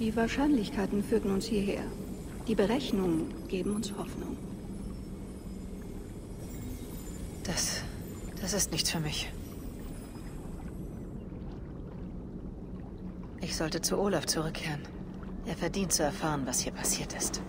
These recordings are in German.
Die Wahrscheinlichkeiten führten uns hierher. Die Berechnungen geben uns Hoffnung. Das ist nichts für mich. Ich sollte zu Olaf zurückkehren. Er verdient zu erfahren, was hier passiert ist.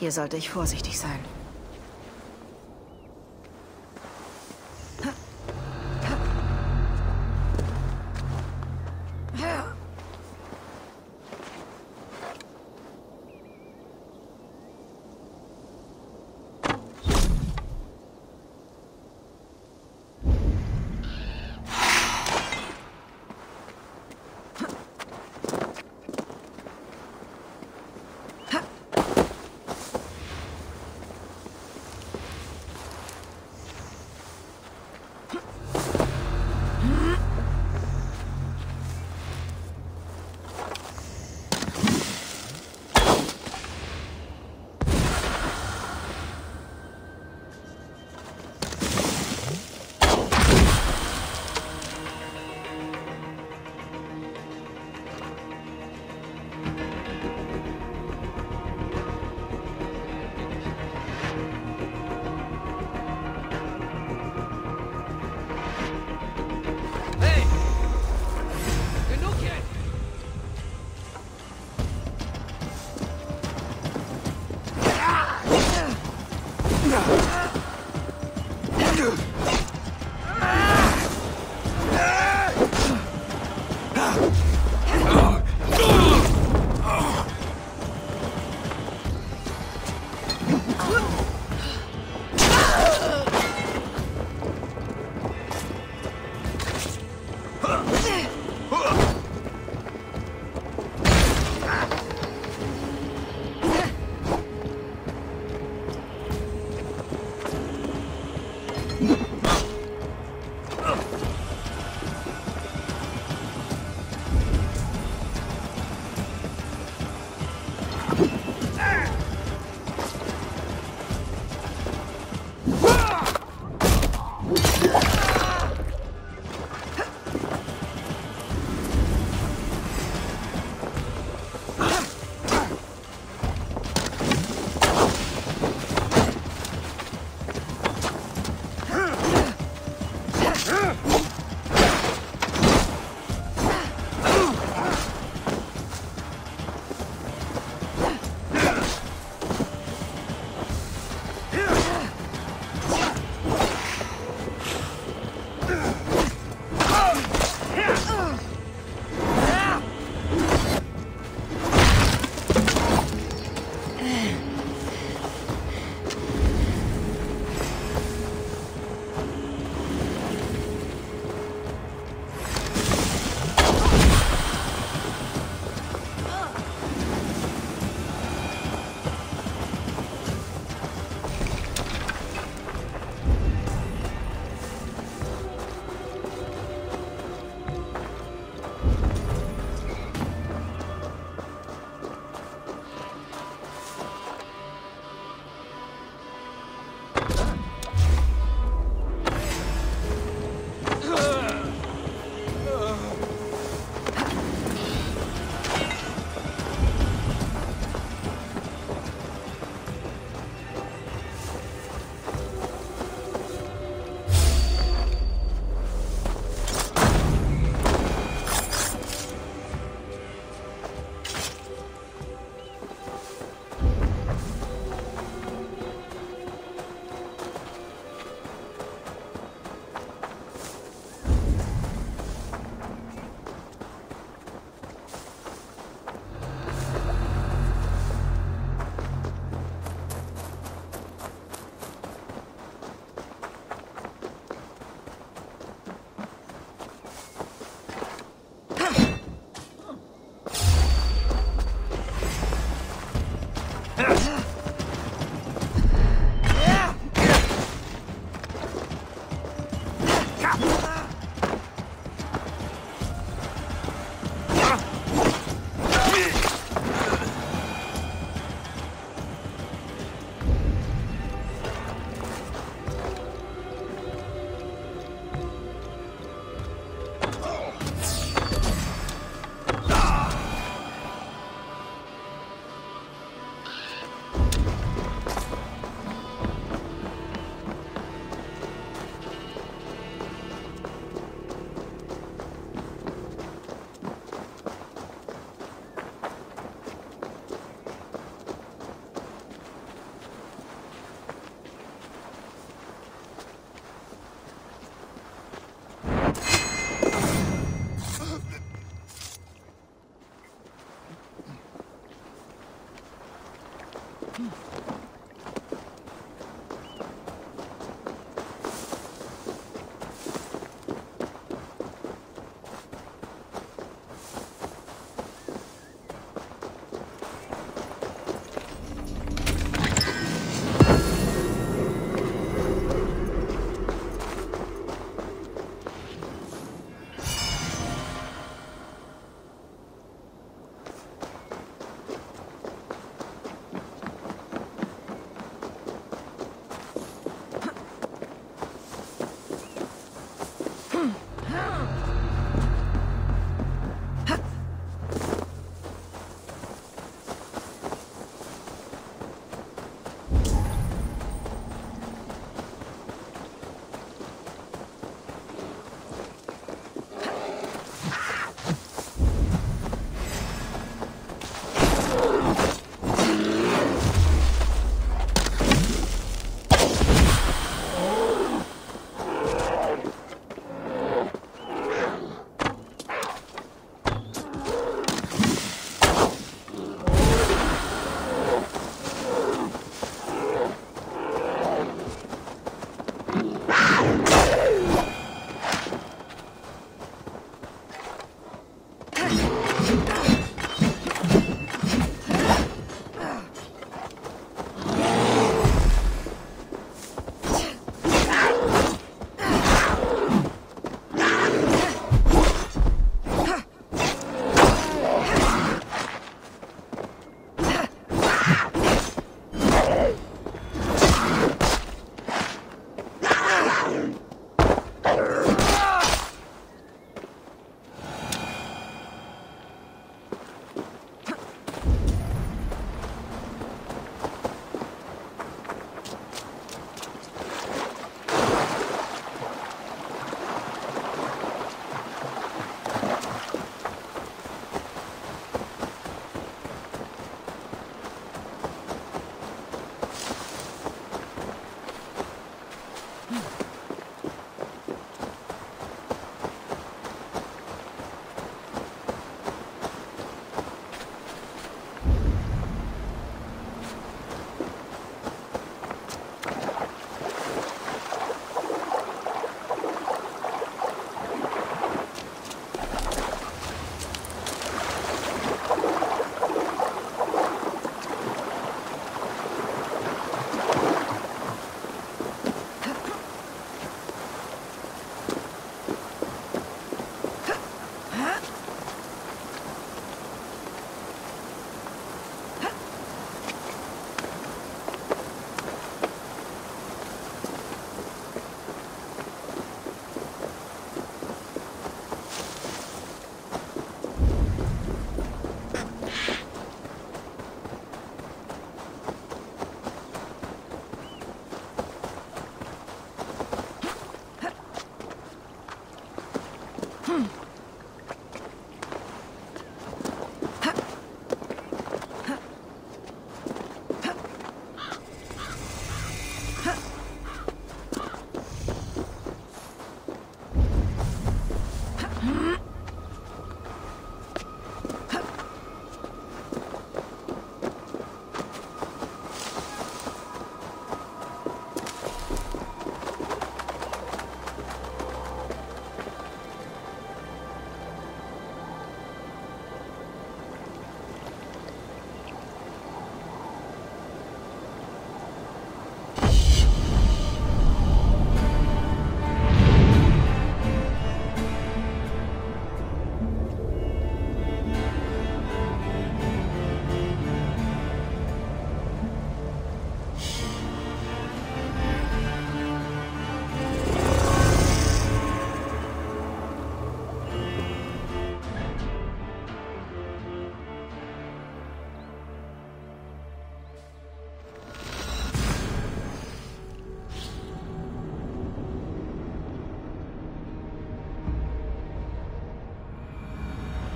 Hier sollte ich vorsichtig sein.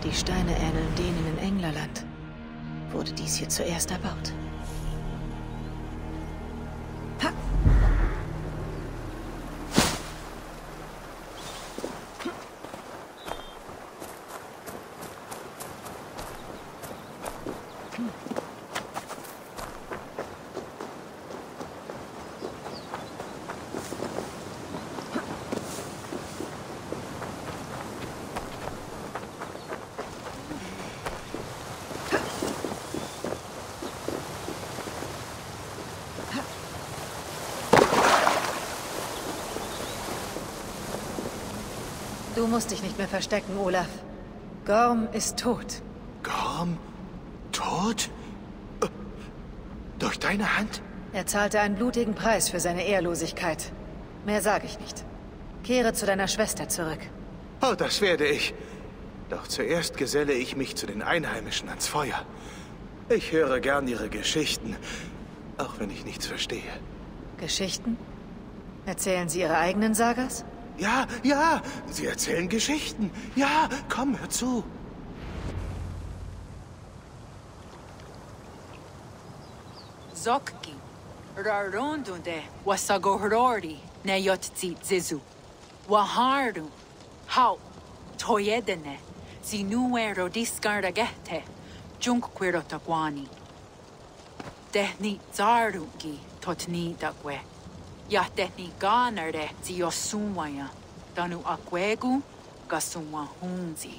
Die Steine ähneln denen in Englerland. Wurde dies hier zuerst erbaut. Du musst dich nicht mehr verstecken, Olaf. Gorm ist tot. Gorm? Tot? Durch deine Hand? Er zahlte einen blutigen Preis für seine Ehrlosigkeit. Mehr sage ich nicht. Kehre zu deiner Schwester zurück. Oh, das werde ich. Doch zuerst geselle ich mich zu den Einheimischen ans Feuer. Ich höre gern ihre Geschichten, auch wenn ich nichts verstehe. Geschichten? Erzählen sie ihre eigenen Sagas? Ja, ja, sie erzählen Geschichten. Ja, komm, hör zu. Zokki, Rarundunde, Wasagorori, Neyotzi Zizu, Waharu, Hau, Toyedene, Sinuero Discardagete, Junkquirotaguani, Tehni Zaruki, Totni Dagwe. Ja, Tehni Ganare, Ziosumaya, Danu Aquegu, Gasuma Hunzi,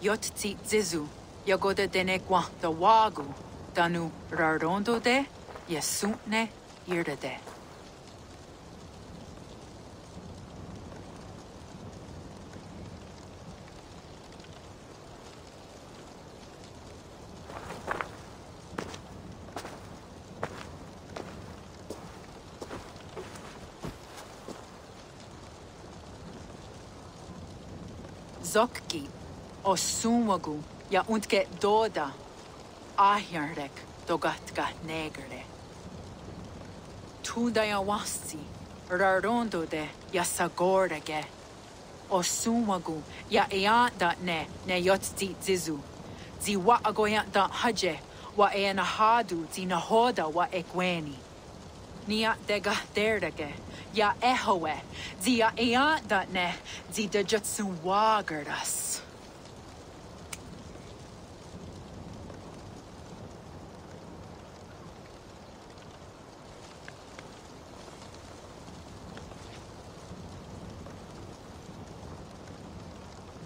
Yotzi Zizu, Yagoda Denegua, the Wagu, Danu Rarondo de, Yesutne, Irede. Zokki, Osumagu, ja und get Doda, Ahjarek, Dogatka Negre. Tudayawasi, Rarondo de, Yasagorege, Osumagu, ja eada ne, Neyotzi Zizu, Ziwa agoyanta Haje, wa enahadu, Zinahoda wa Ekweni. Nia de Gahderege, ja ehoe, sie ja eada ne, sie de Jutsu wagerdas.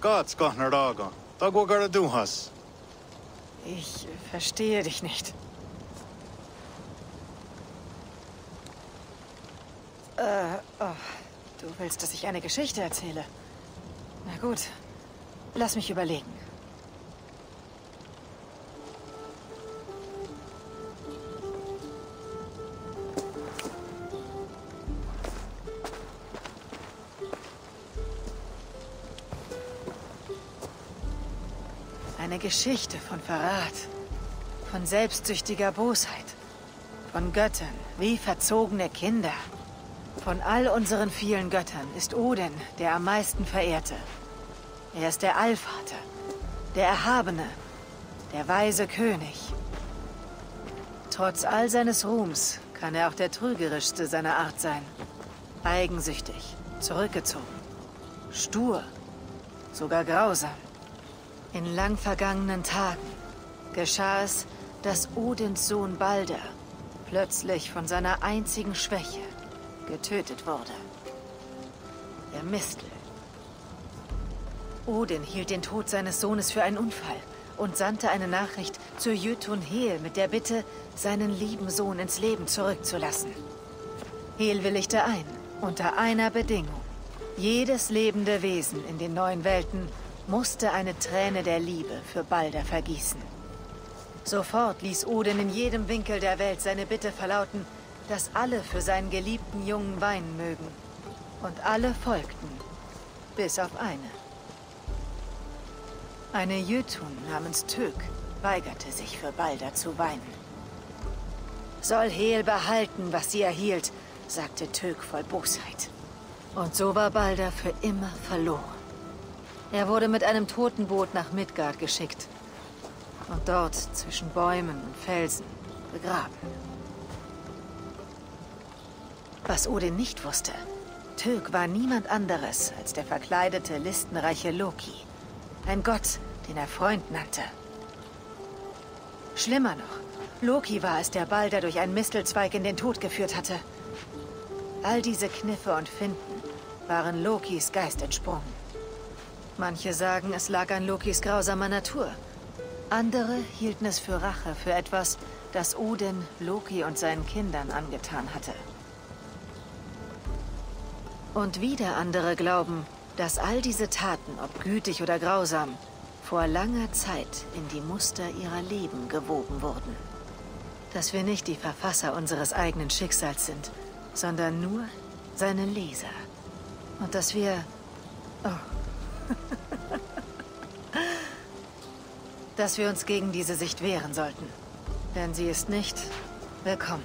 Gott, Gohneraga, da wo gerade du hast. Ich verstehe dich nicht. Du willst, dass ich eine Geschichte erzähle? Na gut, lass mich überlegen. Eine Geschichte von Verrat, von selbstsüchtiger Bosheit, von Göttern wie verzogene Kinder. Von all unseren vielen Göttern ist Odin der am meisten verehrte. Er ist der Allvater, der Erhabene, der weise König. Trotz all seines Ruhms kann er auch der trügerischste seiner Art sein. Eigensüchtig, zurückgezogen, stur, sogar grausam. In lang vergangenen Tagen geschah es, dass Odins Sohn Balder plötzlich von seiner einzigen Schwäche getötet wurde. Der Mistel. Odin hielt den Tod seines Sohnes für einen Unfall und sandte eine Nachricht zu Jötun Hel mit der Bitte, seinen lieben Sohn ins Leben zurückzulassen. Hel willigte ein, unter einer Bedingung. Jedes lebende Wesen in den neuen Welten musste eine Träne der Liebe für Balder vergießen. Sofort ließ Odin in jedem Winkel der Welt seine Bitte verlauten, dass alle für seinen geliebten Jungen weinen mögen. Und alle folgten, bis auf eine. Eine Jötun namens Tök weigerte sich, für Balder zu weinen. Soll Hel behalten, was sie erhielt, sagte Tök voll Bosheit. Und so war Balder für immer verloren. Er wurde mit einem Totenboot nach Midgard geschickt und dort zwischen Bäumen und Felsen begraben. Was Odin nicht wusste, Tök war niemand anderes als der verkleidete, listenreiche Loki. Ein Gott, den er Freund nannte. Schlimmer noch, Loki war es, der Balder durch einen Mistelzweig in den Tod geführt hatte. All diese Kniffe und Finten waren Lokis Geist entsprungen. Manche sagen, es lag an Lokis grausamer Natur. Andere hielten es für Rache, für etwas, das Odin, Loki und seinen Kindern angetan hatte. Und wieder andere glauben, dass all diese Taten, ob gütig oder grausam, vor langer Zeit in die Muster ihrer Leben gewoben wurden. Dass wir nicht die Verfasser unseres eigenen Schicksals sind, sondern nur seine Leser. Und dass wir... Oh. Dass wir uns gegen diese Sicht wehren sollten. Denn sie ist nicht willkommen.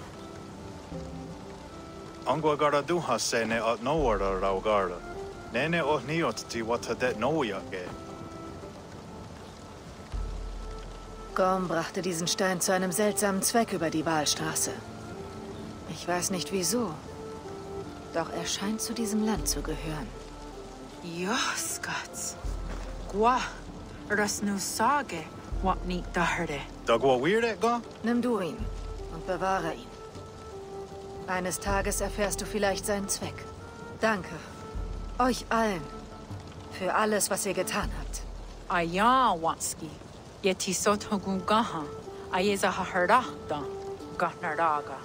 Gorm brachte diesen Stein zu einem seltsamen Zweck über die Wahlstraße. Ich weiß nicht wieso, doch er scheint zu diesem Land zu gehören. Joskatz. Gua. Das nu sage. What nicht da herde. Da gua weirde go? Nimm du ihn und bewahre ihn. Eines Tages erfährst du vielleicht seinen Zweck. Danke. Euch allen. Für alles, was ihr getan habt. Aja, Watski. Yetisotogugaha. Ayeza haharachta. Gahnaraga.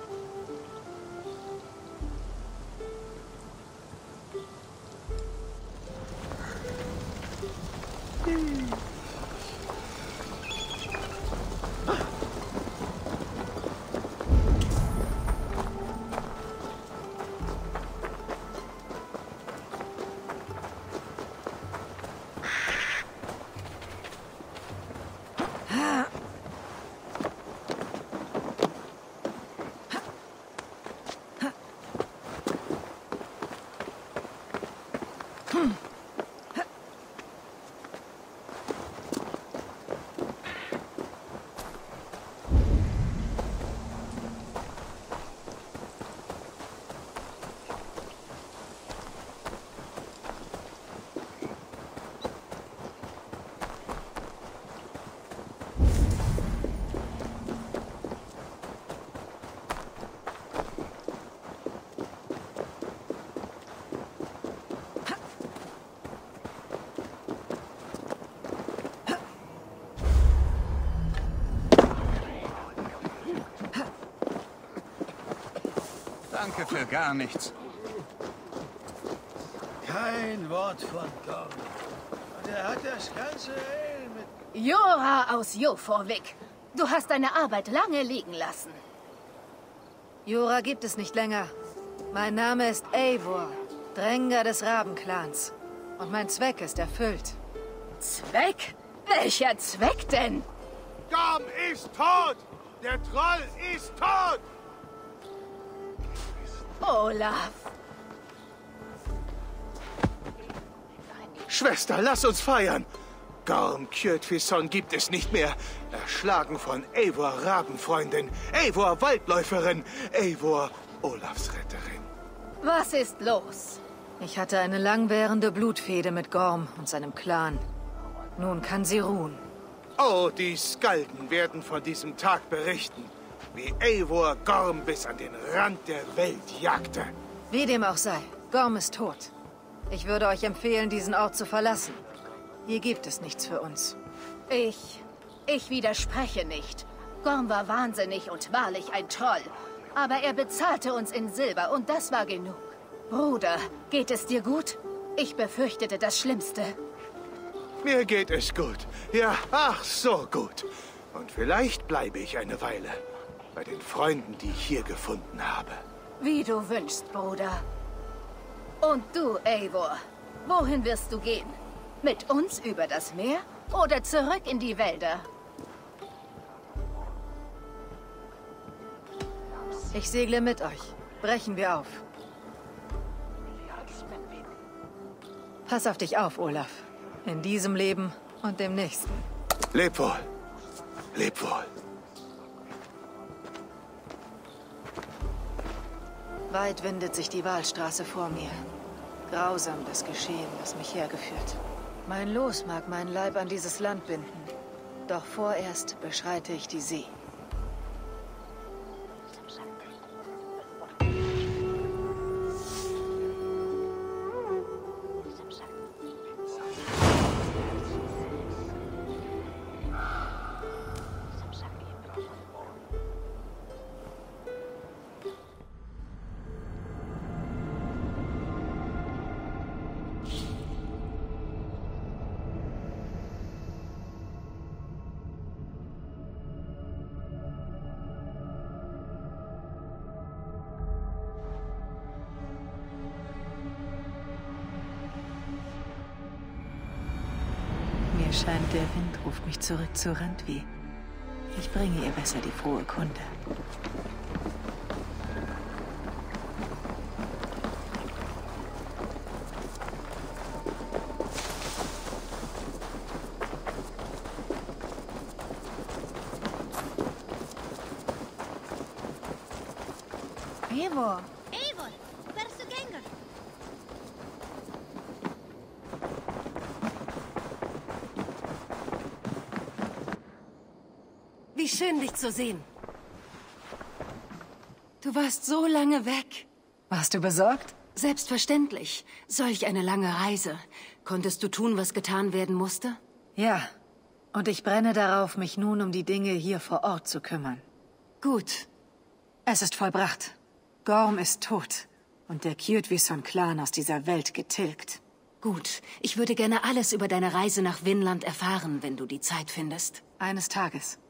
Danke für gar nichts. Kein Wort von Gorm. Und er hat das ganze Hel mit... Jora aus Jofor weg. Du hast deine Arbeit lange liegen lassen. Jora gibt es nicht länger. Mein Name ist Eivor, Dränger des Rabenclans. Und mein Zweck ist erfüllt. Zweck? Welcher Zweck denn? Gorm ist tot! Der Troll ist tot! Olaf! Schwester, lass uns feiern! Gorm Kjotveson gibt es nicht mehr. Erschlagen von Eivor Rabenfreundin, Eivor Waldläuferin, Eivor Olafs Retterin. Was ist los? Ich hatte eine langwährende Blutfehde mit Gorm und seinem Clan. Nun kann sie ruhen. Oh, die Skalden werden von diesem Tag berichten. Wie Eivor Gorm bis an den Rand der Welt jagte. Wie dem auch sei, Gorm ist tot. Ich würde euch empfehlen, diesen Ort zu verlassen. Hier gibt es nichts für uns. Ich widerspreche nicht. Gorm war wahnsinnig und wahrlich ein Troll. Aber er bezahlte uns in Silber und das war genug. Bruder, geht es dir gut? Ich befürchtete das Schlimmste. Mir geht es gut. Ja, ach so gut. Und vielleicht bleibe ich eine Weile. Bei den Freunden, die ich hier gefunden habe. Wie du wünschst, Bruder. Und du, Eivor, wohin wirst du gehen? Mit uns über das Meer oder zurück in die Wälder? Ich segle mit euch. Brechen wir auf. Pass auf dich auf, Olaf. In diesem Leben und dem nächsten. Leb wohl. Leb wohl. Weit windet sich die Wahlstraße vor mir. Grausam das Geschehen, das mich hergeführt. Mein Los mag meinen Leib an dieses Land binden. Doch vorerst beschreite ich die See. scheint, der Wind ruft mich zurück zu Randvi. Ich bringe ihr besser die frohe Kunde. Eivor! Eivor! Wärst du Gänger? Wie schön, dich zu sehen. Du warst so lange weg. Warst du besorgt? Selbstverständlich. Solch eine lange Reise. Konntest du tun, was getan werden musste? Ja. Und ich brenne darauf, mich nun um die Dinge hier vor Ort zu kümmern. Gut. Es ist vollbracht. Gorm ist tot und der Kjotve-Clan aus dieser Welt getilgt. Gut, ich würde gerne alles über deine Reise nach Vinland erfahren, wenn du die Zeit findest. Eines Tages.